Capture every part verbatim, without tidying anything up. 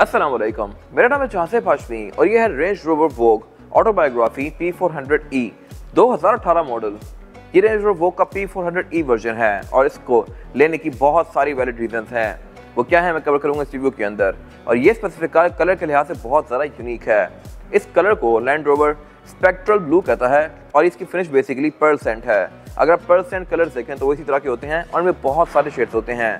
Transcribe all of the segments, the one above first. अस्सलाम वालेकुम, मेरा नाम है चांसे फाशमी और यह है Range Rover Vogue Autobiography P four hundred E दो हज़ार अठारह मॉडल। ये रेंज रोवर वोग का P four hundred E version है और इसको लेने की बहुत सारी वैलिड रीजंस हैं। वो क्या है मैं कवर करूंगा इस रिव्यू के अंदर। और ये स्पेसिफिक कलर के लिहाज से बहुत ज़्यादा यूनिक है। इस कलर को लैंड रोवर स्पेक्ट्रल ब्लू कहता है और इसकी फिनिश बेसिकली पर्ल सेंट है। अगर आप पर्ल सेंट कलर्स देखें तो वो इसी तरह के होते हैं और उनमें बहुत सारे शेड्स होते हैं।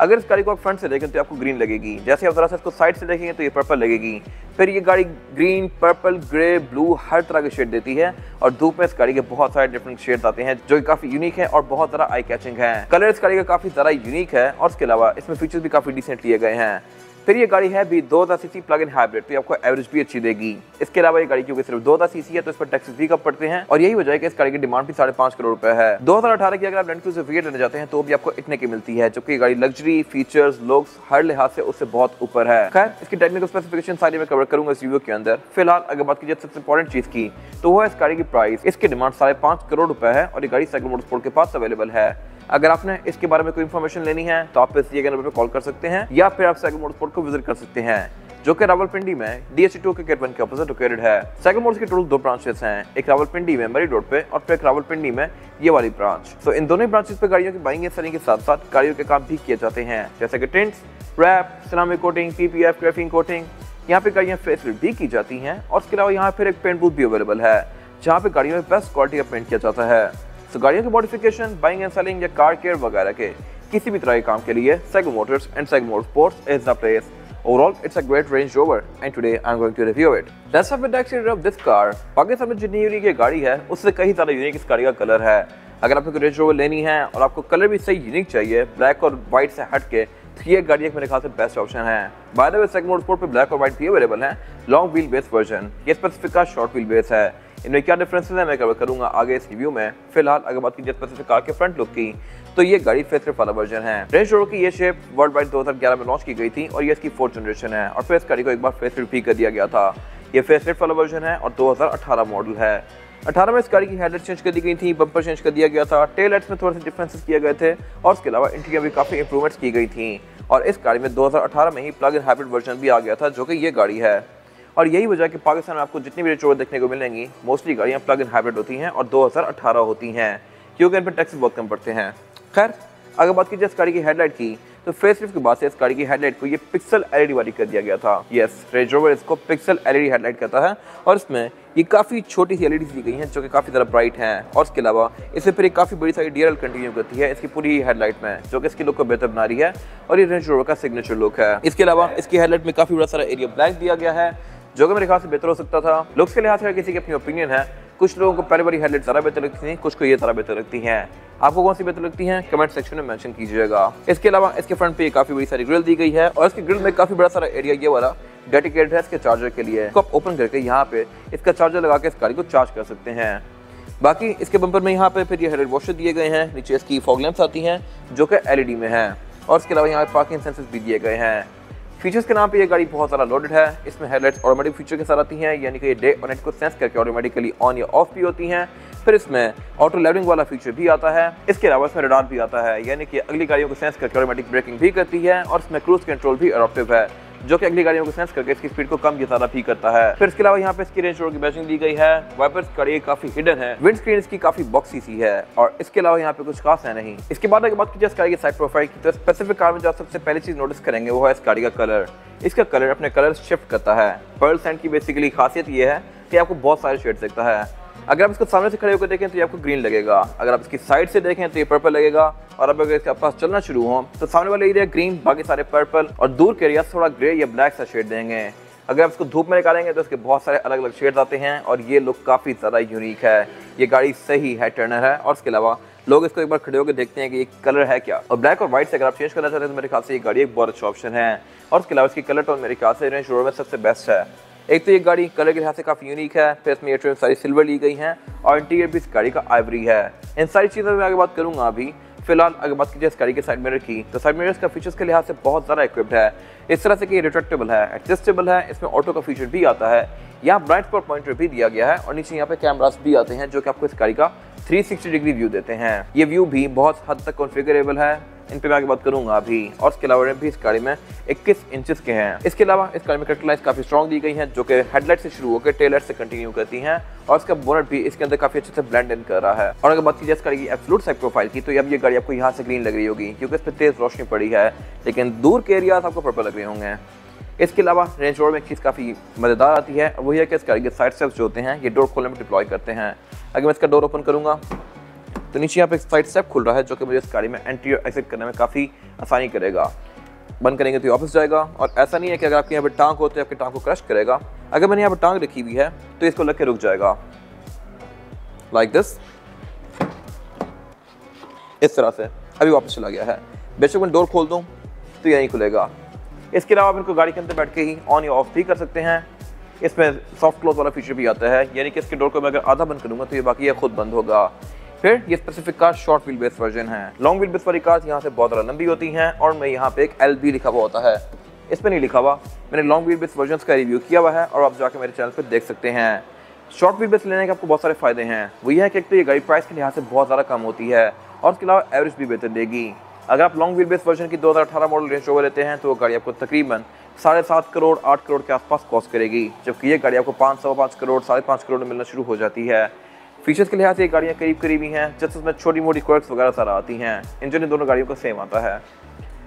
अगर इस गाड़ी को आप फ्रंट से देखें तो आपको ग्रीन लगेगी, जैसे आप जरा से इसको साइड से देखेंगे तो ये पर्पल लगेगी। फिर ये गाड़ी ग्रीन, पर्पल, ग्रे, ब्लू हर तरह के शेड देती है और धूप में इस गाड़ी के बहुत सारे डिफरेंट शेड्स आते हैं जो काफ़ी यूनिक है और बहुत ज़्यादा आई कैचिंग है। कलर इस गाड़ी का काफ़ी ज़्यादा यूनिक है और इसके अलावा इसमें फीचर्स भी काफ़ी डिसेंट लिए गए हैं। फिर ये गाड़ी है भी दो हज़ार सीसी प्लग इन हाइब्रिड, तो आपको एवरेज भी अच्छी देगी। इसके अलावा ये गाड़ी क्योंकि सिर्फ दो हज़ार सीसी है तो इस पर टैक्सेस भी कम पड़ते हैं और यही वजह है कि इस गाड़ी की डिमांड भी साढ़े पाँच करोड़ रुपए है। दो हज़ार अठारह की अगर आप लैंड क्रूजर लेने जाते हैं तो भी आपको इतने की मिलती है, जबकि गाड़ी लग्जरी, फीचर्स, लुक्स हर लिहाज से उससे बहुत ऊपर है। खैर, इसकी टेक्निकल स्पेसिफिकेशन सारी मैं कवर करूंगा इस रिव्यू के अंदर। फिलहाल अगर बात कीजिए सबसे इंपॉर्टेंट चीज की तो वो है इस गाड़ी की प्राइस। इसकी डिमांड साढ़े पाँच करोड़ रुपए है और ये गाड़ी सेगल मोटर्स के पास अवेलेबल है। अगर आपने इसके बारे में कोई इन्फॉर्मेशन लेनी है तो आप इस दिए गए नंबर पर कॉल कर सकते हैं या फिर आप सेगल मोटर्स को विजिट कर सकते हैं जो कि रावलपिंडी में डी एस टी टू के गेट वन के अपोजिट लोकेटेड है। सेगल मोटर्स के टोटल दो ब्रांचेस हैं, एक रावलपिंडी में मरी रोड पे और फिर एक रावलपिंडी में ये वाली ब्रांच। तो इन दोनों ब्रांचेस पे गाड़ियों की बाइंग एंड सेलिंग के साथ साथ गाड़ियों के काम भी किए जाते हैं, जैसे कि tints, wrap, ceramic coating, P P F, graphene coating. यहाँ पे गाड़ियाँ फेसलिफ्ट भी की जाती हैं और इसके अलावा यहाँ फिर एक पेंट बूथ भी अवेलेबल है जहाँ पे गाड़ियों में बेस्ट क्वालिटी का पेंट किया जाता है। तो गाड़ियों के मॉडिफिकेशन, बाइंग एंड सेलिंग या कार केयर वगैरह के किसी भी तरह के काम के लिए Sehgal Motors and Sehgal Motorsports is the place. Overall, it's a great Range Rover and today I'm going to review it. Let's have a next review of this car. Pakistan में जितनी यूनिक ये गाड़ी है उससे कहीं ज़्यादा यूनिक इस गाड़ी का कलर है। अगर आपको रेंज रोवर लेनी है और आपको कलर भी सही यूनिक चाहिए, ब्लैक और वाइट से हट के, तो ये गाड़ी एक मेरे ख्याल से बेस्ट ऑप्शन है। By the way Sehgal Motorsport पे ब्लैक और वाइट भी अवेलेबल है, लॉन्ग व्हील बेस वर्जन। ये स्पेसिफिक का शॉर्ट व्हील बेस है। इनमें क्या डिफरेंसेस है मैं कवर करूंगा आगे इस रिव्यू में। फिलहाल अगर बात की जाए स्पेसिफिक कार के फ्रंट लुक की तो ये गाड़ी फेसलिफ्ट वाला वर्जन है। रेंज रोवर की ये शेप वर्ल्ड वाइड दो हज़ार ग्यारह में लॉन्च की गई थी और ये इसकी फोर्थ जनरेशन है और फिर इस गाड़ी को एक बार फेसलिफ्ट भी कर दिया गया था। ये फेसलिफ्ट वाला वर्जन है और दो हज़ार अठारह मॉडल है। अठारह में इस गाड़ी की हेडलाइट चेंज कर दी गई थी, बम्पर चेंज कर दिया गया था, टेल लाइट्स में थोड़े से डिफरेंसेस किए गए थे और इसके अलावा इंटीरियर भी काफ़ी इंप्रूवमेंट्स की गई थी। और इस गाड़ी में दो हज़ार अठारह में ही प्लग इन हाइब्रिड वर्जन भी आ गया था जो कि ये गाड़ी है। और यही वजह कि पाकिस्तान में आपको जितनी भी रेंज रोवर देखने को मिलेंगी मोस्टली गाड़ियाँ प्लग इन हाइब्रिड होती हैं और दो हज़ार अठारह होती हैं क्योंकि इन पर टैक्स बहुत कम पड़ते हैं। खैर, अगर बात कीजिए इस गाड़ी की हेडलाइट की तो फेसलिफ्ट के बाद से इस गाड़ी की हेडलाइट को ये पिक्सल एलईडी वाली कर दिया गया था। यस, रेंज रोवर इसको पिक्सल एलईडी हेडलाइट कहता है और इसमें ये काफ़ी छोटी सी एलईडी दी गई हैं जो कि काफ़ी ज़्यादा ब्राइट हैं और इसके अलावा इससे फिर एक काफ़ी बड़ी सारी डी आर एल कंटिन्यू करती है इसकी पूरी हेडलाइट में जो कि इसकी लुक को बेहतर बना रही है और ये रेंज रोवर का सिग्नेचर लुक है। इसके अलावा इसकी हेडलाइट में काफ़ी बड़ा सारा एरिया ब्लैक दिया गया है जो कि मेरे ख्याल से बेहतर हो सकता था। लुक्स के लिहाज से किसी की अपनी ओपिनियन है, कुछ लोगों को पहले वाली हेडलाइट ज़रा बेहतर लगती थी, कुछ को ये ज़रा बेहतर लगती हैं। आपको कौन सी बेहतर लगती हैं कमेंट सेक्शन में मेंशन कीजिएगा। इसके अलावा इसके फ्रंट पे काफ़ी बड़ी सारी ग्रिल दी गई है और इसके ग्रिल में काफ़ी बड़ा सारा एरिया ये वाला डेडिकेटेड है इसके चार्जर के लिए। इसको आप ओपन करके यहाँ पे इसका चार्जर लगा के इस गाड़ी को चार्ज कर सकते हैं। बाकी इसके बम्पर में यहाँ पे फिर ये हेडलाइट वॉशर दिए गए हैं, नीचे इसकी फॉग लैंप्स आती हैं जो कि एलईडी में हैं और इसके अलावा यहाँ पार्किंग सेंसर्स भी दिए गए हैं। फीचर्स के नाम पे ये गाड़ी बहुत ज़्यादा लोडेड है। इसमें हेडलाइट्स ऑटोमेटिक फीचर के साथ आती हैं, यानी कि ये डे और नाइट को सेंस करके ऑटोमेटिकली ऑन या ऑफ भी होती हैं। फिर इसमें ऑटो लेवलिंग वाला फीचर भी आता है। इसके अलावा इसमें रडार भी आता है, यानी कि अगली गाड़ियों को सेंस करके ऑटोमेटिक ब्रेकिंग भी करती है और इसमें क्रूज कंट्रोल भी अडॉप्टिव है जो कि अगली गाड़ियों को सेंस करके इसकी स्पीड को कम या ज़्यादा भी करता है। फिर इसके अलावा यहाँ पे इसकी रेंज रोवर की बैचिंग दी गई है। वाइपर्स गाड़ी काफ़ी हिडन है, विंड स्क्रीन इसकी काफ़ी बॉक्सी सी है और इसके अलावा यहाँ पे कुछ खास है नहीं। इसके बाद अगर बात कीजिए इस गाड़ी की साइड प्रोफाइल की तो स्पेसिफिक कार में जो सबसे पहली चीज़ नोटिस करेंगे वो है इस गाड़ी का कलर। इसका कलर अपने कलर शिफ्ट करता है। पर्ल सैंड की बेसिकली खासियत ये है कि आपको बहुत सारे शेड दिखता है। अगर आप इसको सामने से खड़े होकर देखें तो ये आपको ग्रीन लगेगा, अगर आप इसकी साइड से देखें तो ये पर्पल लगेगा और अब अगर इसके पास चलना शुरू हो तो सामने वाला एरिया ग्रीन, बाकी सारे पर्पल और दूर के एरिया थोड़ा ग्रे या ब्लैक सा शेड देंगे। अगर आप इसको धूप में निकालेंगे तो इसके बहुत सारे अलग अलग शेड्स आते हैं और ये लुक काफ़ी ज़्यादा यूनिक है। ये गाड़ी सही है टर्नर है और इसके अलावा लोग इसको एक बार खड़े होकर देखते हैं कि ये कलर है क्या। और ब्लैक और वाइट से अगर आप चेंज करना चाहते हैं तो मेरे ख्याल से ये गाड़ी एक बहुत अच्छा ऑप्शन है और इसके अलावा इसकी कलर टोन मेरे ख्याल से रेंज रोवर में सबसे बेस्ट है। एक तो ये गाड़ी कलर के लिहाज से काफ़ी यूनिक है, फिर इसमें ये ट्रिम सारी सिल्वर ली गई हैं और इंटीरियर भी इस गाड़ी का आइवरी है। इन सारी चीज़ों में आगे बात करूंगा अभी। फिलहाल अगर बात कीजिए इस गाड़ी के साइड मिरर की तो साइड मिरर्स का फीचर्स के लिहाज से बहुत ज़्यादा इक्विप्ड है, इस तरह से कि ये रिट्रेक्टेबल है, एडजस्टेबल है, इसमें ऑटो का फीचर भी आता है, यहाँ ब्राइट स्पॉट पॉइंटर भी दिया गया है और नीचे यहाँ पे कैमरास भी आते हैं जो कि आपको इस गाड़ी का थ्री सिक्सटी डिग्री व्यू देते हैं। ये व्यू भी बहुत हद तक कॉन्फिगरेबल है, इन पर मैं आगे बात करूंगा अभी। और इसके अलावा भी इस गाड़ी में इक्कीस इंचेस के हैं। इसके अलावा इस गाड़ी में कट लाइट्स काफ़ी स्ट्रॉन्ग दी गई हैं जो कि हेडलाइट से शुरू होकर टेल लाइट से कंटिन्यू करती हैं, और इसका बोनट भी इसके अंदर काफ़ी अच्छे से ब्लेंड इन कर रहा है। और अगर बात की जाए इस गाड़ी की एब्सोल्यूट साइड प्रोफाइल की, तो अब ये गाड़ी आपको यहाँ से ग्रीन लग रही होगी क्योंकि इस पर तेज़ रोशनी पड़ी है, लेकिन दूर के एरियाज आपको पर्पल लग रहे होंगे। इसके अलावा रेंज रोवर में एक चीज़ काफ़ी मज़ेदार आती है, वही है कि इस गाड़ी के साइड स्टेप्स जो होते हैं ये डोर खोलने में डिप्लॉय करते हैं। अगर मैं इसका डोर ओपन करूँगा तो नीचे यहाँ पे एक साइड स्टेप खुल रहा है जो कि मुझे इस गाड़ी में एंट्री और एग्जिट करने में काफ़ी आसानी करेगा। बंद करेंगे तो ये ऑफिस जाएगा, और ऐसा नहीं है कि अगर आपके यहाँ पर टांग हो तो आपकी टांग को क्रश करेगा। अगर मैंने यहाँ पर टांग रखी हुई है तो इसको लग के रुक जाएगा, लाइक दिस, इस तरह से अभी वापस चला गया है। बेशक मैं डोर खोल दूँ तो यहीं खुलेगा। इसके अलावा आप इनको गाड़ी के अंदर बैठ के ही ऑन या ऑफ भी कर सकते हैं। इसमें सॉफ्ट क्लोज वाला फीचर भी आता है, यानी कि इसके डोर को मैं अगर आधा बंद करूँगा तो ये बाकी ये खुद बंद होगा। फिर ये specific car short wheel base version है। लॉन्ग व्हील बेस वाली कार्स यहाँ से बहुत ज़्यादा लंबी होती हैं, और मैं यहाँ पे एक एल बी लिखा हुआ होता है, इस पर नहीं लिखा हुआ। मैंने लॉन्ग व्हील बेस वर्जन का रिव्यू किया हुआ है और आप जाकर मेरे चैनल पर देख सकते हैं। शॉर्ट व्हील बेस लेने के आपको बहुत सारे फायदे हैं, वो ये है कि एक तो ये गाड़ी प्राइस के लिहाज से बहुत ज़्यादा कम होती है, और उसके अलावा एवरेज भी बेहतर देगी। अगर आप लॉन्ग व्हील बेस वर्जन की दो हज़ार अठारह मॉडल रेंज रोवर लेते हैं तो वो गाड़ी आपको तकरीबन साढ़े सात करोड़ आठ करोड़ के आसपास कॉस्ट करेगी, जबकि ये गाड़ी आपको पाँच सौ पाँच करोड़ साढ़े पाँच करोड़ में मिलना शुरू हो जाती है। फीचर्स के लिहाज से ये गाड़ियाँ करीब करीबी हैं, जैसे उसमें छोटी मोटी क्वर्क्स वगैरह सारा आती हैं। इंजन इन दोनों गाड़ियों को सेम आता है।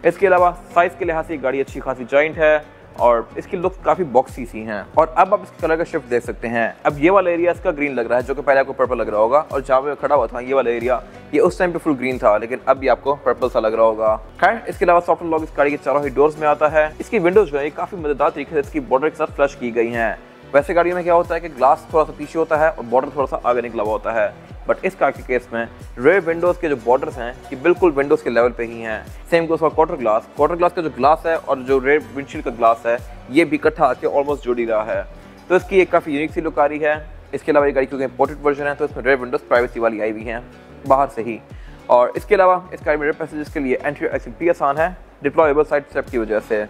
इसके अलावा साइज़ के लिहाज से ये गाड़ी अच्छी खासी जॉइंट है, और इसकी लुक काफ़ी बॉक्सी सी हैं। और अब आप इसके कलर का शिफ्ट देख सकते हैं। अब ये वाला एरिया इसका ग्रीन लग रहा है जो कि पहले आपको पर्पल लग रहा होगा, और जहाँ पे खड़ा हुआ था ये वाला एरिया ये उस टाइम पे फुल ग्रीन था, लेकिन अब ये आपको पर्पल सा लग रहा होगा। खैर, इसके अलावा सॉफ्ट लॉक इस गाड़ी के चारों ही डोर्स में आता है। इसकी विंडोज जो है काफ़ी मजेदार तरीके से इसकी बॉर्डर के साथ फ्लश की गई हैं। वैसे गाड़ियों में क्या होता है कि ग्लास थोड़ा सा पीछे होता है और बॉर्डर थोड़ा सा आगे निकला हुआ होता है, बट इस कार के केस में रेयर विंडोज़ के जो बॉर्डर्स हैं ये बिल्कुल विंडोज़ के लेवल पे ही हैं। Same goes for quarter glass. Quarter glass का जो ग्लास है और जो रेयर विंडशील्ड का ग्लास है ये भी इकट्ठा आके ऑलमोस्ट जुड़ी रहा है, तो इसकी एक काफ़ी यूनिक सी लुक आ रही है। इसके अलावा ये गाड़ी क्योंकि इंपोर्टेड वर्जन है तो इसमें रेयर विंडोज़ प्राइवेसी वाली आई हुई हैं बाहर से ही, और इसके अलावा इस गाड़ी में रेयर पैसेंजर्स के लिए एंट्री एक्सिट भी आसान है डिप्लॉयबल साइड स्टेप की वजह से।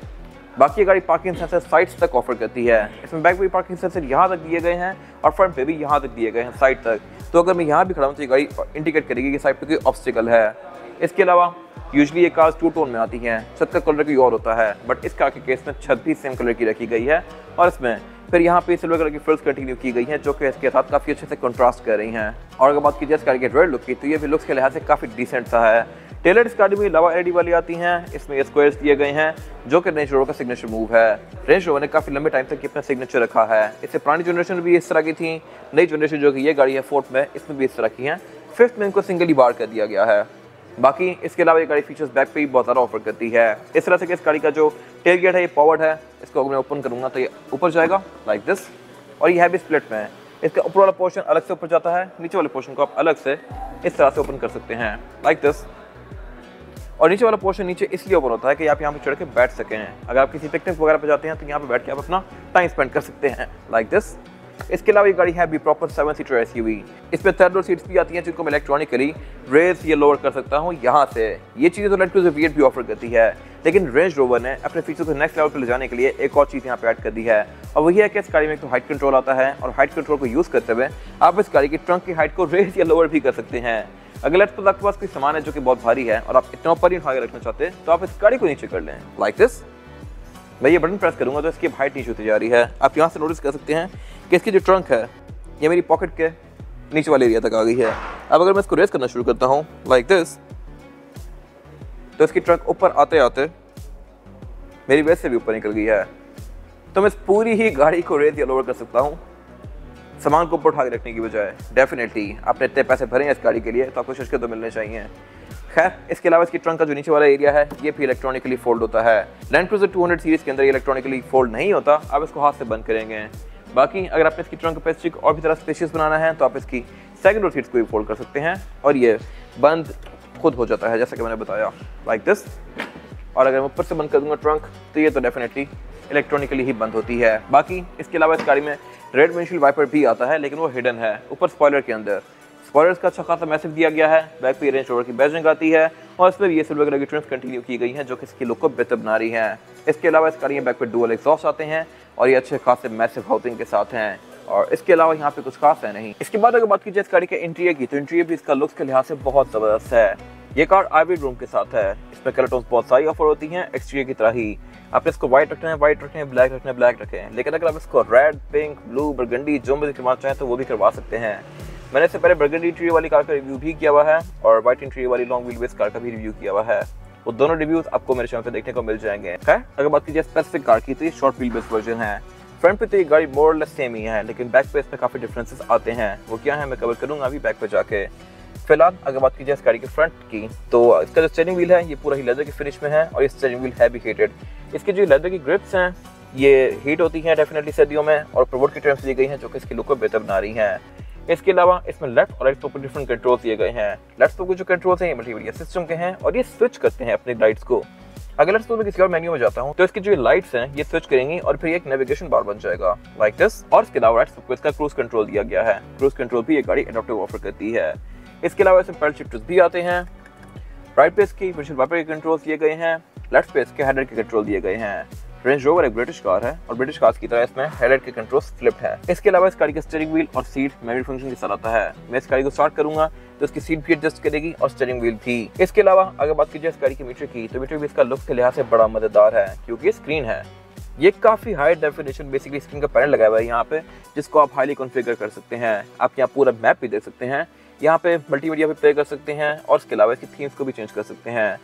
बाकी ये गाड़ी पार्किंग सेंसर साइड्स तक ऑफर करती है। इसमें बैक पे पार्किंग सेंसर यहाँ तक दिए गए हैं और फ्रंट पे भी यहाँ तक दिए गए हैं साइड तक, तो अगर मैं यहाँ भी खड़ा हूँ तो ये गाड़ी इंडिकेट करेगी कि साइड पे कोई ऑब्स्टिकल है। इसके अलावा यूजली ये कार्स टू टोन में आती हैं, छत का कलर कोई और होता है, बट इस कार के केस में छत भी सेम कलर की रखी गई है, और इसमें फिर यहाँ पे सिल्वर कलर की फ्रिल्स कंटिन्यू की गई हैं जो कि इसके साथ काफ़ी अच्छे से कंट्रास्ट कर रही हैं। और अगर बात की जाए इस कार के रेड लुक की, तो ये भी लुक्स के लिहाज से काफ़ी डिसेंट सा है। टेलर इस गाड़ी में लावा एलईडी वाली आती हैं, इसमें स्क्वायर्स दिए गए हैं जो कि रेंज रोवर का सिग्नेचर मूव है। रेंज रोवर ने काफ़ी लंबे टाइम तक अपना सिग्नेचर रखा है। इससे पुरानी जनरेशन भी इस तरह की थी, नई जनरेशन जो कि ये गाड़ी है फोर्थ में इसमें भी इस तरह की है, फिफ्थ में इनको सिंगली बार कर दिया गया है। बाकी इसके अलावा ये गाड़ी फीचर्स बैक पे भी बहुत ज़्यादा ऑफर करती है, इस तरह से कि इस गाड़ी का जो टेल गेट है ये पावर्ड है। इसको अगर मैं ओपन करूँगा तो ये ऊपर जाएगा, लाइक दिस, और ये है भी स्प्लिट में। इसका ऊपर वाला पोर्शन अलग से ऊपर जाता है, नीचे वाले पोर्शन को आप अलग से इस तरह से ओपन कर सकते हैं, लाइक दिस। और नीचे वाला पोर्शन नीचे इसलिए ओपन होता है कि आप यहाँ पर चढ़ के बैठ सकें। अगर आप किसी पिकनिक वगैरह पर जाते हैं तो यहाँ पर बैठ के आप अपना टाइम स्पेंड कर सकते हैं, लाइक दिस। इसके अलावा ये गाड़ी है भी प्रॉपर सेवन सीटर एसयूवी। इसमें थर्ड रोड सीट्स भी आती हैं जिनको मैं इलेक्ट्रॉनिकली रेस या लोअर कर सकता हूँ यहाँ से। ये चीज़ें तो लैंड क्रूजर वी एट भी ऑफर करती है, लेकिन रेंज रोवर ने अपने फीचर को नेक्स्ट लेवल पर ले जाने के लिए एक और चीज़ यहाँ पे ऐड कर दी है, और वही है कि इस गाड़ी में एक तो हाइट कंट्रोल आता है, और हाइट कंट्रोल को यूज़ करते हुए आप इस गाड़ी की ट्रंक की हाइट को रेस या लोअर भी कर सकते हैं। अगर लेट्स सपोज आपके पास कोई सामान है जो कि बहुत भारी है और आप इतना ऊपर ही उठा के रखना चाहते हैं तो आप इस गाड़ी को नीचे कर लें, लाइक दिस। मैं ये बटन प्रेस करूँगा तो इसकी हाइट नीचे होती जा रही है। आप यहाँ से नोटिस कर सकते हैं कि इसकी जो ट्रंक है ये मेरी पॉकेट के नीचे वाले एरिया तक आ गई है। अब अगर मैं इसको रेस करना शुरू करता हूँ, लाइक दिस, तो इसकी ट्रंक ऊपर आते आते मेरी वेस्ट से भी ऊपर निकल गई है। तो मैं इस पूरी ही गाड़ी को रेस या लोअर कर सकता हूँ सामान को ऊपर उठा के रखने की बजाय। डेफिनेटली आपने इतने पैसे भरे हैं इस गाड़ी के लिए तो आपको शशके तो मिलने चाहिए। खैर, इसके अलावा इसकी ट्रंक का जो नीचे वाला एरिया है ये भी इलेक्ट्रॉनिकली फोल्ड होता है। Land Cruiser two hundred series के अंदर ये इलेक्ट्रॉनिकली फोल्ड नहीं होता, आप इसको हाथ से बंद करेंगे। बाकी अगर आपने इसकी ट्रंक कैपेसिटी को और भी तरह स्पेशियस बनाना है तो आप इसकी सेकंड रोड सीट्स को भी फोल्ड कर सकते हैं, और ये बंद खुद हो जाता है जैसा कि मैंने बताया, लाइक दिस। और अगर मैं ऊपर से बंद कर दूँगा ट्रंक तो ये तो डेफिनेटली इलेक्ट्रॉनिकली ही बंद होती है। बाकी इसके अलावा इस गाड़ी में रेड विंडशील्ड वाइपर भी आता है, लेकिन वो हिडन है ऊपर स्पॉयलर के अंदर। स्पॉयलर्स का अच्छा खासा मैसेज दिया गया है। बैक पे रेंज रोवर की बैजिंग आती है, और इसमें ये सिल्वर कलर की ट्रिम्स कंटिन्यू की गई हैं जो कि इसकी लुक को बेहतर बना रही हैं। इसके अलावा इस गाड़ी में बैक पे डुअल एग्जॉस्ट आते हैं, और ये अच्छे खासे मैसिव हाउसिंग के साथ हैं, और इसके अलावा यहाँ पे कुछ खास है नहीं। इसके बाद अगर बात की जाए इस गाड़ी के इंटीरियर की, तो इंटीरियर भी इसका लुक्स के लिहाज से बहुत ज़बरदस्त है। ये कार आईवी रूम के साथ है। इसमें कलर टोन्स बहुत सारी ऑफर होती हैं एक्सटीरियर की तरह ही। आपने इसको व्हाइट रखना है व्हाइट रखें, ब्लैक रखना है ब्लैक रखें, लेकिन अगर आप इसको रेड, पिंक, ब्लू, बर्गंडी जो भी करवाना चाहें तो वो भी करवा सकते हैं। मैंने इससे पहले बर्गंडी इंटीरियर वाली कार का रिव्यू भी किया हुआ है और व्हाइट इंटीरियर वाली लॉन्ग व्हील बेस कार का भी रिव्यू किया हुआ है। वो दोनों रिव्यूज आपको मेरे चैनल पे देखने को मिल जाएंगे। खैर अगर बात कीजिए स्पेसिफिक कार की तो ये शॉर्ट व्हील बेस वर्जन है। फ्रंट पे तो ये गाड़ी मोर लेस सेम ही है, लेकिन बैक पे इसमें काफ़ी डिफरेंसेस आते हैं। वो क्या है मैं कवर करूंगा अभी बैक पे जाके। फिलहाल अगर बात की जाए इस गाड़ी के फ्रंट की तो इसका जो स्टीयरिंग व्हील है ये पूरा ही लेदर के फिनिश में है और ये स्टीयरिंग व्हील है भी हीटेड। इसके जो लेदर की ग्रिप्स हैं ये हीट होती हैं डेफिनेटली सर्दियों में और प्रोवोट की ट्रिम्स ली गई हैं जो कि इसकी लुक को बेहतर बना रही हैं। इसके अलावा इसमें लेफ्ट और राइट पर डिफरेंट कंट्रोल्स दिए गए हैं। लेफ्ट पर जो कंट्रोल्स हैं ये मल्टीमीडिया सिस्टम के हैं और ये स्विच करते हैं अपने लाइट्स को। अगर लेट्स मैं किसी और मेन्यू में जाता हूँ तो इसकी जो लाइट्स हैं ये स्विच करेंगी और फिर एक नेविगेशन बार बन जाएगा लाइक दिस। और इसके अलावा राइट पर इसका क्रूज कंट्रोल दिया गया है। क्रूज कंट्रोल भी ये गाड़ी एडॉप्टिव ऑफर करती है। इसके अलावा इसमें पैडल शिफ्टर्स भी आते हैं। राइट पे इसकी विशेष वाइपर के कंट्रोल दिए गए हैं। लेफ्ट पे इसके हेडलाइट के कंट्रोल दिए गए हैं। रेंज रोवर एक ब्रिटिश कार है और ब्रिटिश कार की तरह इसमें हेडलाइट के कंट्रोल फ्लिप है। इसके अलावा इस गाड़ी का स्टीयरिंग व्हील और सीट मेमोरी फंक्शन के साथ आता है। मैं इस गाड़ी को स्टार्ट करूंगा तो इसकी सीट भी एडजस्ट करेगी और स्टीयरिंग व्हील भी। इसके अलावा अगर बात की जाए इस गाड़ी के मीटर की तो मीटर भी इसका लुक के लिहाज से बड़ा मजेदार है क्योंकि स्क्रीन है ये काफ़ी हाई डेफिनेशन बेसिकली स्क्रीन का पैनल लगा हुआ है यहाँ पे जिसको आप हाईली कॉन्फिगर कर सकते हैं। आप यहाँ पूरा मैप भी देख सकते हैं, यहाँ पे मल्टीमीडिया भी प्ले कर सकते हैं और इसके अलावा इसकी थीम्स को भी चेंज कर सकते हैं।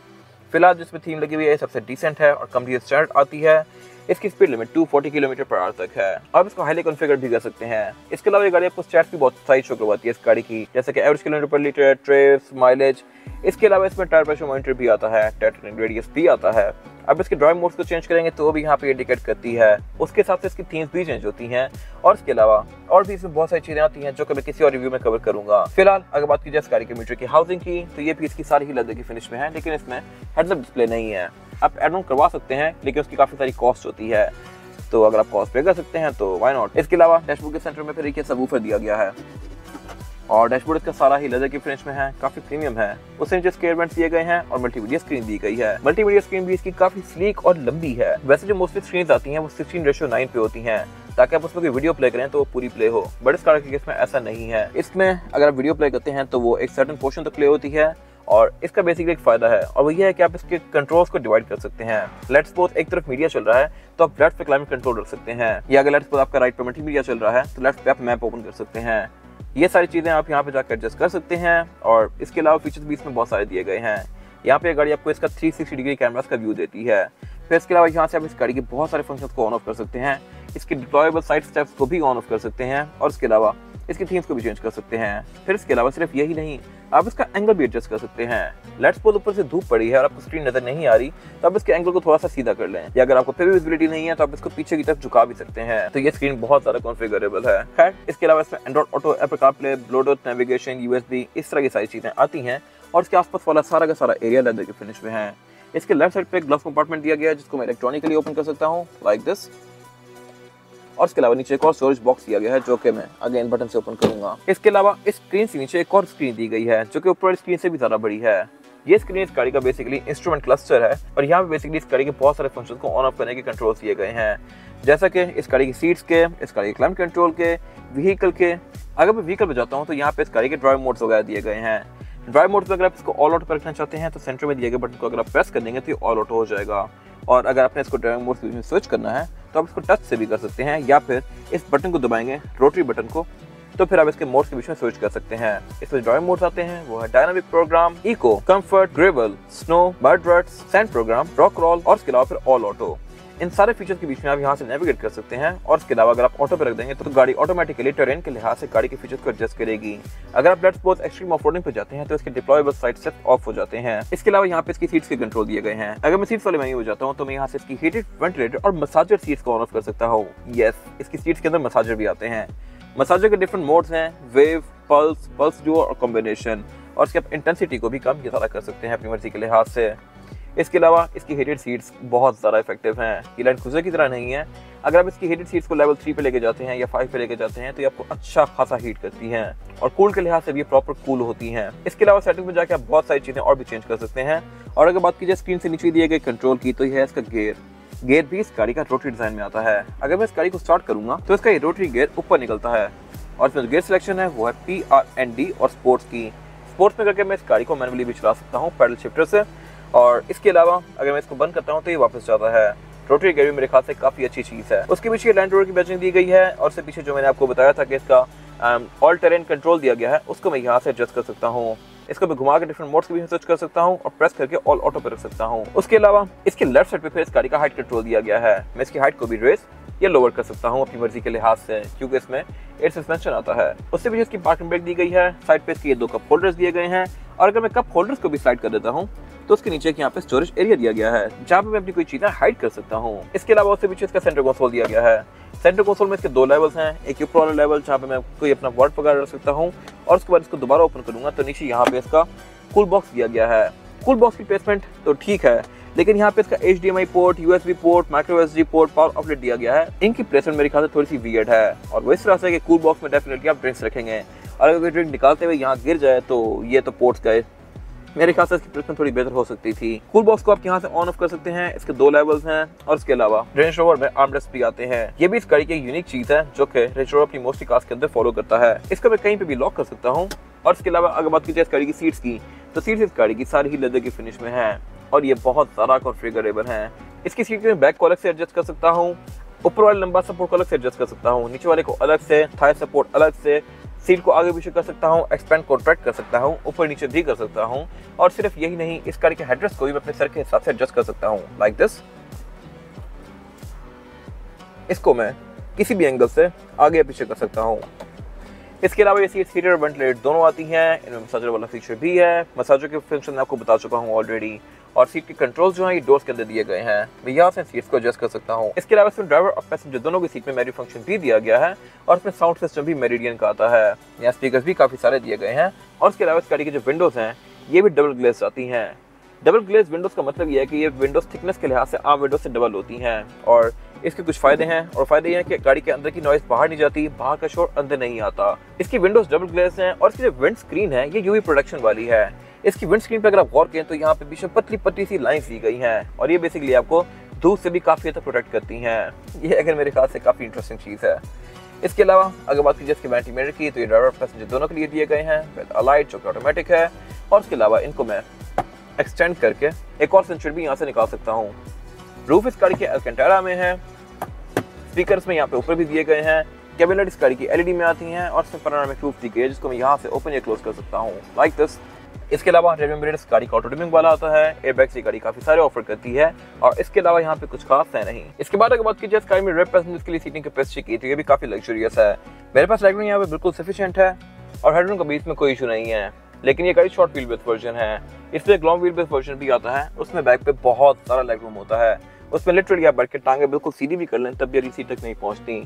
फिलहाल जिसमें थीम लगी हुई है सबसे डिसेंट है और कंपनी स्टैंडर्ड आती है। इसकी स्पीड लिमिट दो सौ चालीस किलोमीटर पर आवर तक है। आप इसको हाईली कॉन्फिगर भी कर सकते हैं। इसके अलावा ये गाड़ी आपको स्टैट्स भी बहुत सारी शो करवाती है इस गाड़ी की, जैसे कि average kilometre per litre, trips, mileage. इसके अलावा इसमें टायर प्रेशर मॉनिटर भी आता है, टायर टर्निंग रेडियस भी आता है। अब इसके ड्राइव मोड्स को चेंज करेंगे तो वो भी यहाँ पे इंडिकेट करती है, उसके हिसाब से इसकी थीम्स भी चेंज होती हैं। और इसके अलावा और भी इसमें बहुत सारी चीज़ें आती हैं जो कि मैं किसी और रिव्यू में कवर करूंगा। फिलहाल अगर बात की जाए इस गाड़ी के मीटर की हाउसिंग की तो ये भी इसकी सारी ही लेदर की फिनिश में है, लेकिन इसमें हेडअप डिस्प्ले नहीं है। आप एड ऑन करवा सकते हैं लेकिन उसकी काफ़ी सारी कॉस्ट होती है, तो अगर आप कॉस्ट पे कर सकते हैं तो वाई नॉट। इसके अलावा डैशबोर्ड के सेंटर में फिर एक सबवूफर दिया गया है और डैशबोर्ड इसका सारा ही लेदर की फिनिश में है, काफी प्रीमियम है। उससे नीचे स्क्वायर बेंड्स दिए गए हैं और मल्टीमीडिया स्क्रीन दी गई है। मल्टीमीडिया स्क्रीन भी इसकी काफी स्लीक और लंबी है। वैसे जो मोस्टली स्क्रीन आती हैं वो सोलह रेशियो नौ पे होती हैं ताकि आप उसमें कोई वीडियो प्ले करें तो वो पूरी प्ले हो, बट इस कार के केस में ऐसा नहीं है। इसमें अगर आप वीडियो प्ले करते हैं तो वो एक सर्टन पोर्शन तक प्ले होती है और इसका बेसिकली एक फायदा है और वो ये है कि आप इसके कंट्रोल्स को डिवाइड कर सकते हैं। लेट्स सपोज एक तरफ मीडिया चल रहा है तो आप लेफ्ट पे क्लाइमेट कंट्रोल रख सकते हैं, या अगर लेट्स सपोज आपका राइट पे मल्टीमीडिया चल रहा है तो लेफ्ट पे आप मैप ओपन कर सकते हैं। ये सारी चीज़ें आप यहाँ पे जाकर एडजस्ट कर सकते हैं और इसके अलावा फीचर्स भी इसमें बहुत सारे दिए गए हैं। यहाँ पे गाड़ी आपको इसका तीन सौ साठ डिग्री कैमरास का व्यू देती है। फिर इसके अलावा यहाँ से आप इस गाड़ी के बहुत सारे फंक्शंस को ऑन ऑफ कर सकते हैं। इसके डिप्लॉयबल साइड स्टेप्स को भी ऑन ऑफ कर सकते हैं और इसके अलावा इसकी थीम्स को भी चेंज कर सकते हैं। फिर इसके अलावा सिर्फ यही नहीं, आप इसका एंगल भी एडजस्ट कर सकते हैं। लेट्स सपोज ऊपर से धूप पड़ी है और आपको स्क्रीन नजर नहीं आ रही तो आप इसके एंगल को थोड़ा सा सीधा कर लें, या अगर आपको फिर भी विजिबिलिटी नहीं है तो आप इसको पीछे की तरफ झुका भी सकते हैं। तो ये स्क्रीन बहुत ज्यादा कॉन्फिगरेबल है। खैर इसके अलावा इसमें Android Auto, Apple CarPlay, Bluetooth, navigation, USB, इस तरह की सारी चीजें आती हैं और इसके आसपास वाला सारा का सारा एरिया लेदर के फिनिश में है। इसके लेफ्ट साइड पे ग्लव कंपार्टमेंट दिया गया है जिसको मैं इलेक्ट्रॉनिकली ओपन कर सकता हूँ लाइक दिस। और इसके अलावा नीचे एक और स्टोरेज बॉक्स दिया गया है जो कि मैं अगेन बटन से ओपन करूंगा। इसके अलावा इस स्क्रीन से नीचे एक और स्क्रीन दी गई है जो कि ऊपर वाली स्क्रीन से भी ज्यादा बड़ी है। ये स्क्रीन इस गाड़ी का बेसिकली इंस्ट्रूमेंट क्लस्टर है और यहाँ पे बेसिकली इस गाड़ी के बहुत सारे फंक्शंस को ऑन ऑफ करने के कंट्रोल्स दिए गए हैं, जैसा कि इस गाड़ी की सीट्स के, इस गाड़ी के क्लाइमेट कंट्रोल के, व्हीकल के। अगर मैं व्हीकल पर जाता हूँ तो यहाँ पे इस गाड़ी के ड्राइव मोड्स वगैरह दिए गए हैं। ड्राइव मोड पर अगर आप इसको ऑल ऑटो पर रखना चाहते हैं तो सेंटर में दिए गए बटन को अगर आप प्रेस कर देंगे तो ये ऑल ऑटो हो जाएगा, और अगर आपने इसको ड्राइव मोड में स्विच करना है तो आप इसको टच से भी कर सकते हैं, या फिर इस बटन को दबाएंगे रोटरी बटन को तो फिर आप इसके मोड्स के बीच में स्विच कर सकते हैं। इसमें ड्राइव मोड्स आते हैं, वो है dynamic program, eco, comfort, gravel, snow, bird ruts, sand program, rock role और इसके अलावा फिर ऑल ऑटो। इन सारे फीचर्स के बीच में आप यहाँ से नेविगेट कर सकते हैं। और इसके अलावा अगर आप ऑटो पर रख देंगे तो गाड़ी ऑटोमेटिकली टेरेन के लिहाज से गाड़ी के फीचर्स को एडजस्ट करेगी। अगर आप लेट्स सपोज एक्सट्रीम ऑफरोडिंग पर जाते हैं तो इसके डिप्लॉयबल साइड स्टेप्स ऑफ हो जाते हैं। इसके अलावा यहाँ पे इसकी सीट्स के कंट्रोल दिए गए हैं। अगर मैं सीट्स वाले मेन्यू हो जाता हूँ तो मैं यहाँ से इसकी हीटेड, वेंटिलेटेड और मसाजर सीट्स को ऑन ऑफ कर सकता हूँ। यस, इसकी सीट्स के अंदर मसाजर भी आते हैं। मसाजर के डिफरेंट मोड्स हैं, वेव, पल्स, पल्स डुओ और कॉम्बिनेशन, और इसकी आप इंटेंसिटी को भी कम ज्यादा कर सकते हैं अपनी मर्जी के लिहाज से। इसके अलावा इसकी हेडेड सीट्स बहुत ज़्यादा इफेक्टिव हैं। ये लैंड क्रूजर की तरह नहीं है, अगर आप इसकी हेडेड सीट्स को लेवल थ्री पे लेके जाते हैं या फाइव पे लेके जाते हैं तो ये आपको अच्छा खासा हीट करती हैं और कूल के लिहाज से भी प्रॉपर कूल होती हैं। इसके अलावा सेटिंग में जाके आप बहुत सारी चीज़ें और भी चेंज कर सकते हैं। और अगर बात की जाए स्क्रीन से नीचे दिए गए कंट्रोल की तो यह है इसका गेयर। गेयर भी इस गाड़ी का रोटरी डिज़ाइन में आता है। अगर मैं इस गाड़ी को स्टार्ट करूँगा तो इसका ये रोटरी गेयर ऊपर निकलता है और इसमें जो गेयर सिलेक्शन है वो है पी आर एन डी और स्पोर्ट्स की। स्पोर्ट्स में करके मैं इस गाड़ी को मैनुअली भी चला सकता हूँ पैडल शिफ्टर से। और इसके अलावा अगर मैं इसको बंद करता हूँ तो ये वापस जाता है। रोटरी गेयर मेरे ख्याल से काफ़ी अच्छी चीज़ है। उसके पीछे लैंड रोवर की बैचिंग दी गई है और उससे पीछे जो मैंने आपको बताया था कि इसका ऑल टेरेन कंट्रोल दिया गया है उसको मैं यहाँ से एडजस्ट कर सकता हूँ। इसको मैं घुमा के डिफरेंट मोड्स के बीच में सर्च कर सकता हूँ और प्रेस करके ऑल ऑटो पर रख सकता हूँ। उसके अलावा इसके लेफ्ट साइड पे फिर इस गाड़ी का हाइट कंट्रोल दिया गया है। मैं इसकी हाइट को भी रेस या लोअर कर सकता हूँ अपनी मर्जी के लिहाज से क्योंकि इसमें एयर सस्पेंशन आता है। उससे पीछे इसकी पार्किंग ब्रेक दी गई है। साइड पे इसके ये दो कप होल्डर्स दिए गए हैं और अगर मैं कप होल्डर्स को भी साइड कर देता हूँ तो उसके नीचे यहाँ पे स्टोरेज एरिया दिया गया है जहाँ पे मैं अपनी कोई चीजें हाइड कर सकता हूँ। इसके अलावा उससे पीछे इसका सेंटर कंसोल दिया गया है। सेंटर कंसोल में इसके दो लेवल्स हैं, एक ऊपर वाला लेवल जहाँ पे मैं कोई अपना वर्ड वगैरह रख सकता हूँ और उसके बाद इसको दोबारा ओपन करूंगा तो नीचे यहाँ पे इसका कूल बॉक्स दिया गया है। कूल बॉक्स की प्लेसमेंट तो ठीक है लेकिन यहाँ पे इसका H D M I port, USB port, micro SD port, power outlet दिया गया है। इनकी प्लेसमेंट मेरे ख्याल से थोड़ी सी वियर्ड है और वो इस तरह से कूल बॉक्स में डेफिनेटली आप ड्रिंक्स रखेंगे और अगर कोई ड्रिंक निकालते हुए यहाँ गिर जाए तो ये तो पोर्ट्स का मेरे ख्याल से इसकी प्लेसमेंट थोड़ी बेहतर हो सकती थी। कूल बॉक्स को आप यहाँ से ऑन ऑफ कर सकते हैं। इसके दो लेवल्स हैं और इसके अलावा रेंज रोवर में आर्मरेस्ट भी आते हैं। ये भी इस गाड़ी की यूनिक चीज है जो कि रेंज रोवर अपनी मोस्टली कार्स के अंदर फॉलो करता है। इसका मैं कहीं पे भी लॉक कर सकता हूँ। और इसके अलावा अगर बात की जाए इस गाड़ी की सीट्स की तो सीट्स इस गाड़ी की सारी ही लेदर की फिनिश में है और ये बहुत ज्यादा कॉन्फिगरेबल है। इसकी सीट में बैक को अलग से एडजस्ट कर सकता हूँ, ऊपर वाले लंबा सपोर्ट को अलग से एडजस्ट कर सकता हूँ, नीचे वाले को अलग से, थाई सपोर्ट अलग से, सीट को आगे पीछे कर सकता हूँ, एक्सपेंड कॉन्ट्रैक्ट कर सकता हूँ, ऊपर नीचे भी कर सकता हूँ। और सिर्फ यही नहीं, इस कार के हेडरेस्ट को भी मैं अपने सर के हिसाब से एडजस्ट कर सकता हूँ लाइक दिस। इसको मैं किसी भी एंगल से आगे या पीछे कर सकता हूँ। इसके अलावा ये सीट हीटर और वेंटिलेट दोनों आती हैं। इनमें मसाजर वाला फीचर भी है। मसाजर के फंक्शन मैं आपको बता चुका हूँ ऑलरेडी। और सीट के कंट्रोल जो है ये डोर्स के अंदर दिए गए हैं। मैं यहाँ से सीट्स को एडजस्ट कर सकता हूँ। इसके अलावा इसमें ड्राइवर और पैसेंजर दोनों की सीट में मेरी फंक्शन भी दिया गया है और इसमें साउंड सिस्टम भी मेरिडियन का आता है। यहाँ स्पीकर्स भी काफ़ी सारे दिए गए हैं और इसके अलावा इस गाड़ी की जो विंडोज़ हैं ये भी डबल ग्लेज आती हैं। डबल ग्लेज विंडोज़ का मतलब ये है कि ये विंडोज़ थिकनेस के लिहाज से आम विंडोज़ से डबल होती हैं और इसके कुछ फायदे हैं। और फायदे ये हैं कि गाड़ी के अंदर की नॉइज़ बाहर नहीं जाती, बाहर का शोर अंदर नहीं आता। इसकी विंडोज़ डबल ग्लेज हैं और इसकी जो विंड स्क्रीन है ये यूवी प्रोटेक्शन वाली है। इसकी विंड स्क्रीन पर अगर आप गौर करें तो यहाँ पे बीच में पतली पतली सी लाइंस दी गई हैं और ये बेसिकली आपको धूप से भी काफ़ी हद तक प्रोटेक्ट करती हैं। ये अगर मेरे ख्याल से काफ़ी इंटरेस्टिंग चीज़ है। इसके अलावा अगर बात की जाए इसके वेंटिलेटर की तो ये ड्राइवर पैसेंजर दोनों के लिए दिए गए हैं विद अलाइट जो कि ऑटोमेटिक है। और इसके अलावा इनको मैं एक्सटेंड करके एक और सेंचुरी भी यहाँ से निकाल सकता हूँ। रूफ इस गाड़ी के अल्कंटारा में है। स्पीकर्स में यहाँ पे ऊपर भी दिए गए हैं। कैबिनेट इस गाड़ी की एलईडी में आती हैं और इसमें पैनोरामिक रूफ दी गई है जिसको मैं यहाँ से ओपन या क्लोज कर सकता हूँ लाइक दिस। इसके अलावा रेविंग ब्रेड इस गाड़ी का ऑटो डिमिंग वाला आता है। एयरबैग्स ये गाड़ी काफी सारे ऑफर करती है और इसके अलावा यहाँ पे कुछ खास है नहीं। इसके बाद अगर बात की जाए इस गाड़ी में रेयर पैसेंजर्स के लिए सीटिंग कैपेसिटी की तो ये भी काफी लग्जरियस है। मेरे पास लेग रूम यहाँ पे बिल्कुल सफिशिएंट है और हेडरूम के बीच में कोई इशू नहीं है। लेकिन ये गाड़ी शॉर्ट व्हील बेस वर्जन है, इसलिए लॉन्ग व्हील बेस वर्जन भी आता है। उसमें बैक पे बहुत सारा लेग रूम होता है। उसमें लिटरली आप बैठ के टांगे बिल्कुल सीधी भी कर लें तब भी अगली सीट तक नहीं पहुँचती।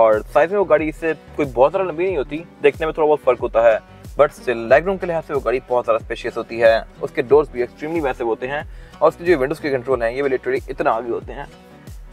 और साइज में वो गाड़ी इससे कोई बहुत ज्यादा लंबी नहीं होती, देखने में थोड़ा बहुत फर्क होता है बट स्टिल लेग रूम के लिहाज से वो गाड़ी बहुत ज़्यादा स्पेशियस होती है। उसके डोर्स भी एक्सट्रीमली मैसिव होते हैं और उसके जो विंडोज़ के कंट्रोल हैं ये भी लिटरली इतना आगे होते हैं।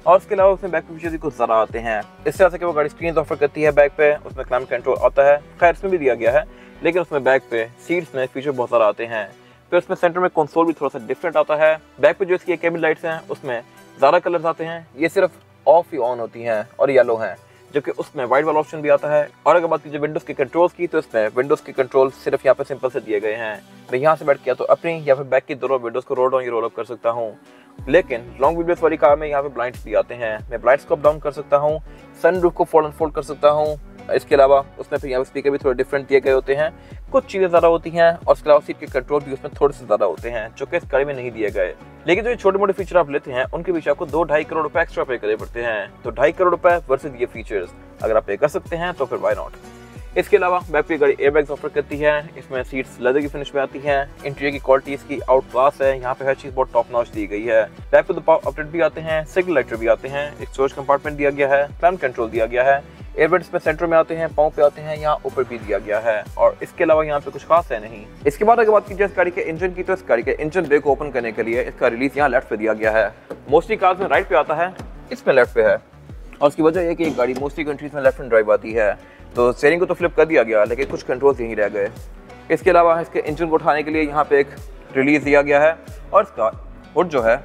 और उसके अलावा उसमें बैक फीचर्स भी कुछ ज़्यादा आते हैं इस तरह से कि वो गाड़ी स्क्रीन ऑफर करती है बैक पे, उसमें क्लाइमेट कंट्रोल आता है। खैर इसमें भी दिया गया है लेकिन उसमें बैक पे सीट्स में फीचर बहुत सारा आते हैं। फिर उसमें सेंटर में कंसोल भी थोड़ा सा डिफरेंट आता है। बैक पे जो इसकी केबिन लाइट्स हैं उसमें ज़्यादा कलर्स आते हैं, ये सिर्फ ऑफ ही ऑन होती हैं और येलो हैं, जबकि उसमें वाइट वाला ऑप्शन भी आता है। और अगर बात की जाए विंडोज़ के कंट्रोल्स की तो इसमें विंडोज़ के कंट्रोल सिर्फ यहाँ पे सिंपल से दिए गए हैं। मैं यहाँ से बैठ के तो अपनी या फिर बैक की दोनों विंडोज़ को रोल डाउन या रोल अप कर सकता हूँ। लेकिन लॉन्ग विंडोज़ वाली कार में यहाँ पे ब्लाइंड्स भी आते हैं। मैं ब्लाइंड्स को अप डाउन कर सकता हूँ, सनरूफ को फोल्ड अनफोल्ड कर सकता हूँ। इसके अलावा उसमें फिर यहाँ पर स्पीकर भी थोड़े डिफरेंट दिए गए होते हैं, कुछ चीज़ें ज़्यादा होती हैं। और इसके अलावा सीट के कंट्रोल भी उसमें थोड़े से ज़्यादा होते हैं जो कि इस गाड़ी में नहीं दिए गए। लेकिन जो ये छोटे मोटे फीचर आप लेते हैं उनके पीछे आपको दो ढाई करोड़ रुपए एक्स्ट्रा पे करने पड़ते हैं। तो ढाई करोड़ रुपए वर्सेस ये फीचर्स अगर आप पे कर सकते हैं तो फिर वाई नॉट। इसके अलावा बैक पे गाड़ी एयरबैग्स ऑफर करती है। इसमें सीट्स लेदर की फिनिश में आती हैं। इंटीरियर की क्वालिटी इसकी आउट क्लास है। यहाँ पे हर चीज़ बहुत टॉप नॉच दी गई है। बैक पे दो अपडेट भी आते हैं, सिग्नल लाइटर भी आते हैं, एक स्टोरेज कंपार्टमेंट दिया गया है, क्लाइमेट कंट्रोल दिया गया है, एयरबैग्स में सेंटर में आते हैं, पाँव पे आते हैं, यहाँ ऊपर भी दिया गया है। और इसके अलावा यहाँ पे कुछ खास है नहीं। इसके बाद अगर बात की जाए इस गाड़ी के इंजन की तो इस गाड़ी के इंजन बे को ओपन करने के लिए इसका रिलीज यहाँ लेफ्ट पे दिया गया है। मोस्टली कार्स में राइट पे आता है, इसमें लेफ्ट पे है और उसकी वजह यह कि एक गाड़ी मोस्टली कंट्रीज में लेफ्ट हैंड ड्राइव आती है। तो स्टीयरिंग को तो फ्लिप कर दिया गया लेकिन कुछ कंट्रोल्स यहीं रह गए। इसके अलावा इसके इंजन को उठाने के लिए यहाँ पे एक रिलीज दिया गया है और इसका हुड जो है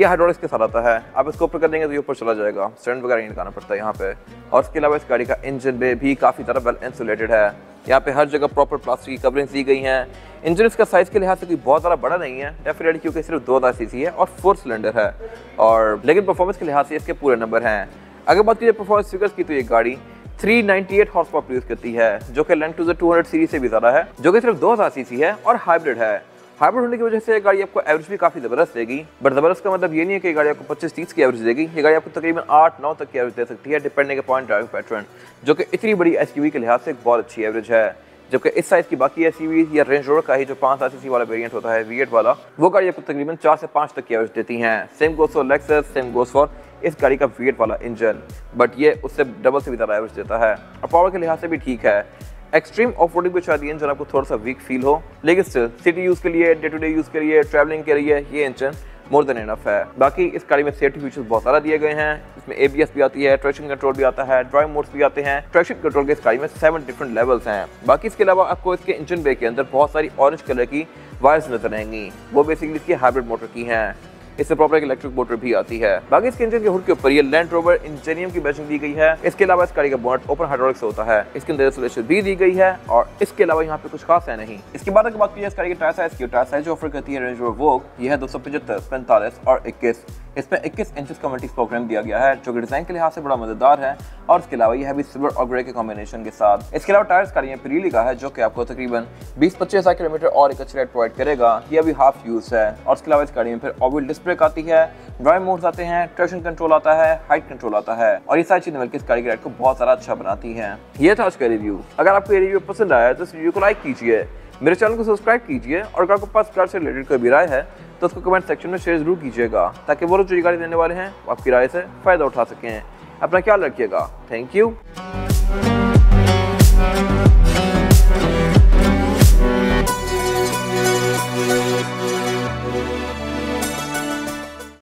यह हाइड्रोलिक्स के साथ आता है। आप इसको ऊपर कर देंगे तो ये ऊपर चला जाएगा, स्टैंड वगैरह नहीं लगाना पड़ता है यहाँ पे। और इसके अलावा इस गाड़ी का इंजन बे भी काफ़ी ज़्यादा वेल इंसुलेटेड है। यहाँ पे हर जगह प्रॉपर प्लास्टिक की कवरिंग दी गई हैं। इंजन इसका साइज़ के लिहाज से कोई बहुत ज़्यादा बड़ा नहीं है डेफिनेटली, क्योंकि सिर्फ दो हज़ार सीसी है और फोर सिलेंडर है, और लेकिन परफॉर्मेंस के लिहाज से इसके पूरे नंबर हैं। अगर बात की जाए परफॉर्मेंस फिगर्स की, तो ये गाड़ी तीन सौ अट्ठानवे हॉर्स पावर प्रोड्यूस करती है, जो कि Land Cruiser two hundred series से भी ज़्यादा है, जो कि सिर्फ दो हज़ार सीसी है और हाइब्रिड है। हाइब्रिड होने की वजह से गाड़ी आपको एवरेज भी काफ़ी ज़बरदस्त देगी, बट ज़बरदस्त का मतलब ये नहीं है कि गाड़ी आपको पच्चीस तीस की एवरेज देगी, ये गाड़ी आपको तकरीबन आठ नौ तक की एवरेज दे सकती है डिपेंडिंग अपॉन ड्राइविंग पैटर्न, जो कि इतनी बड़ी एसयूवी के लिहाज से एक बहुत अच्छी एवरेज है। जबकि इस साइज़ की बाकी एसयूवी या रेंज रोवर का ही जो पाँच हज़ार सीसी वाला वेरिएंट होता है वी एट वाला, वो गाड़ी आपको तकरीबन चार से पाँच तक की एवरेज देती हैं। Same goes for Lexus, same goes for इस गाड़ी का वी एट वाला इंजन, बट ये उससे डबल से भी ज़्यादा एवरेज देता है और पावर के लिहाज से भी ठीक है। एक्सट्रीम ऑफ रोडिंग पे शायद ये इंजन आपको थोड़ा सा वीक फील हो, लेकिन स्टिल सिटी यूज़ के लिए, डे टू डे यूज़ के लिए, ट्रैवलिंग के लिए ये इंजन मोर देन इनफ है। बाकी इस गाड़ी में सेफ्टी फीचर्स बहुत सारा दिए गए हैं, इसमें एबीएस भी आती है, ट्रैक्शन कंट्रोल भी आता है, ड्राइव मोड्स भी आते हैं। ट्रैक्शन कंट्रोल के इस गाड़ी में सेवन डिफरेंट लेवल्स हैं। बाकी इसके अलावा आपको इसके इंजन ब्रेक के अंदर बहुत सारी ऑरेंज कलर की वायर्स नजर आएंगी, वो बेसिकली इसकी हाइब्रिड मोटर की हैं, इससे प्रॉपर एक इलेक्ट्रिक मोटर भी आती है। बाकी इसके इंजन के हुड के ऊपर ये लैंड रोवर इंजेनियम की बैचिंग दी गई है। इसके अलावा इस गाड़ी का बोनट ओपन हाइड्रोलिक से होता है, इसके अंदर इंसुलेशन भी दी गई है, और इसके अलावा यहाँ पे कुछ खास है नहीं। इसके बाद अगर बात की जाए इस गाड़ी के टायर साइज की, टायर साइज जो ऑफर करती है रेंज रोवर वोग, ये है दो सौ पचहत्तर पैंतालीस और इक्कीस। इसमें इक्कीस इंचेस का मल्टी स्पोक रिम दिया गया है, जो कि डिजाइन के लिहाज से बड़ा मजेदार है, और इसके अलावा यह भी सिल्वर और ग्रे के कॉम्बिनेशन के साथ। इसके अलावा टायर्स गाड़ी में प्रीली का है, जो कि आपको तकरीबन बीस पच्चीस हज़ार किलोमीटर और एक अच्छी रेट प्रोवाइड करेगा, यह भी हाफ यूज है। और इसके अलावा इस गाड़ी में फिर ऑविल डिस्क ब्रेक आती है, ड्राइव मोड्स आते हैं, ट्रैक्शन कंट्रोल आता है, हाइट कंट्रोल आता है, और ये सारी चीजें मिलकर इस गाड़ी की रेट को बहुत सारा अच्छा बनाती है। यह था आज का रिव्यू। अगर आपको ये रिव्यू पसंद आया तो इस रिव्यू को लाइक कीजिए, मेरे चैनल को सब्सक्राइब कीजिए, और अगर आपके पास कार से रिलेटेड कोई भी राय है तो उसको कमेंट सेक्शन में शेयर जरूर कीजिएगा, ताकि वो लोग जो ये गाड़ी देने वाले हैं आपकी राय से फ़ायदा उठा सकें। अपना ख्याल रखिएगा। Thank you.